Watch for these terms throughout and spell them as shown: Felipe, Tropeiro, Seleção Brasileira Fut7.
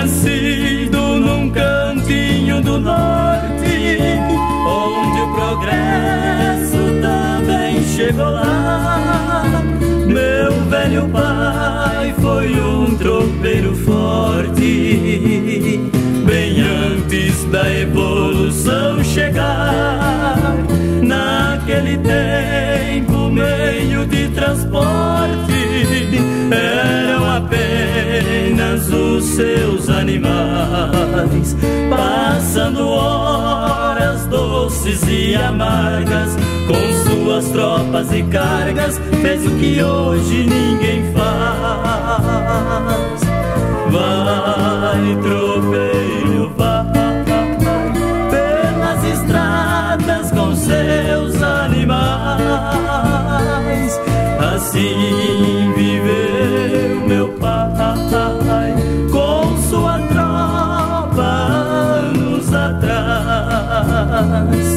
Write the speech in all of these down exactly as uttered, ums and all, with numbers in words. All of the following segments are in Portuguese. nascido num cantinho do norte, onde o progresso também chegou lá. Meu velho pai foi um tropeiro forte, bem antes da evolução chegar. Naquele tempo o meio de transporte eram apenas os seus animais, passando horas doces e amargas. Com suas tropas e cargas fez o que hoje ninguém faz. Vai, tropeiro, vai pelas estradas com seus animais. Assim viveu meu pai com sua tropa anos atrás.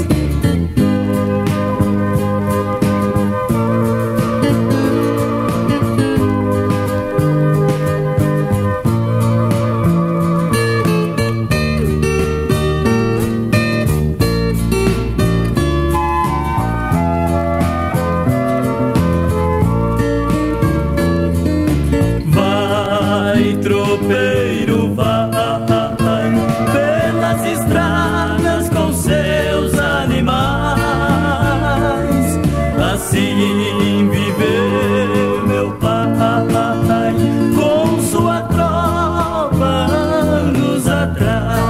Tropeiro, vai pelas estradas com seus animais. Assim viveu meu pai com sua tropa anos atrás.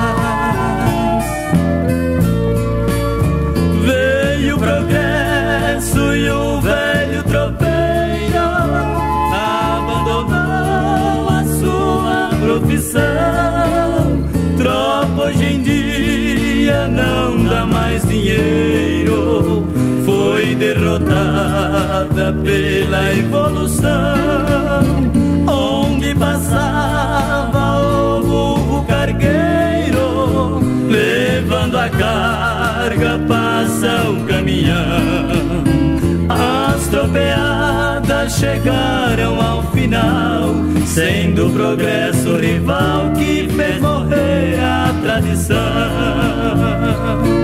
Veio o progresso e o velho tropeiro abandonou a sua profissão. Tropa hoje em dia não dá mais dinheiro, foi derrotada pela evolução. Onde passava o burro cargueiro, levando a carga passa o caminhão. As tropeadas chegaram ao final, sendo o progresso rival que fez morrer a tradição.